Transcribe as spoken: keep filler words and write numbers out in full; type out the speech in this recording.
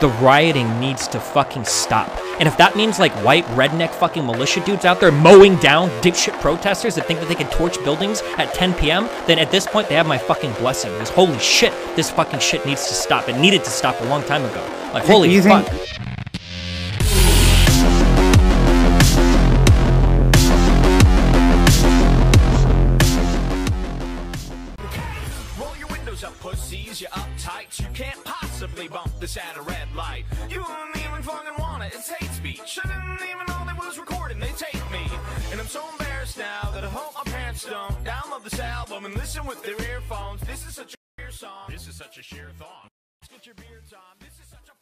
The rioting needs to fucking stop. And if that means like white redneck fucking militia dudes out there mowing down dipshit protesters that think that they can torch buildings at ten p m, then at this point they have my fucking blessing. Because holy shit, this fucking shit needs to stop. It needed to stop a long time ago. Like holy fuck. Roll your windows up, pussies, you're uptight, you can't possibly bump this at a red light. You don't even fucking want it, it's hate speech. I didn't even know they was recording, they taped me. And I'm so embarrassed now that I hope my parents don't download this album and listen with their earphones. This is such a sheer song, this is such a sheer thought. Get your beards on, this is such a